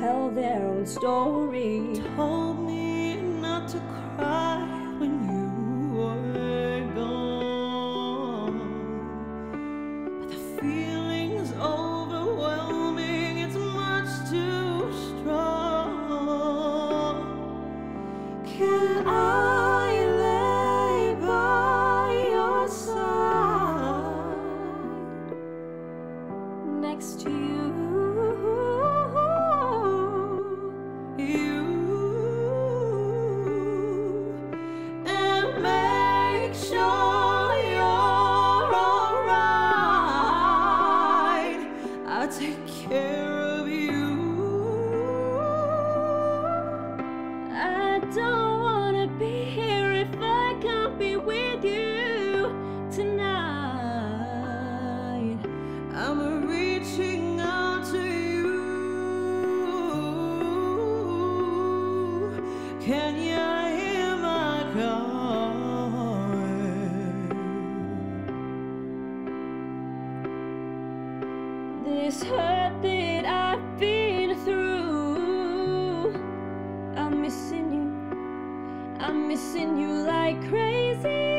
tell their own story. Told me not to cry when you were gone, but the feeling's overwhelming, it's much too strong. Can I lay by your side next to you? Take care of you. I don't wanna be here if I can't be with you tonight. I'm reaching out to you. Can you hear my call? This hurt that I've been through, I'm missing you like crazy.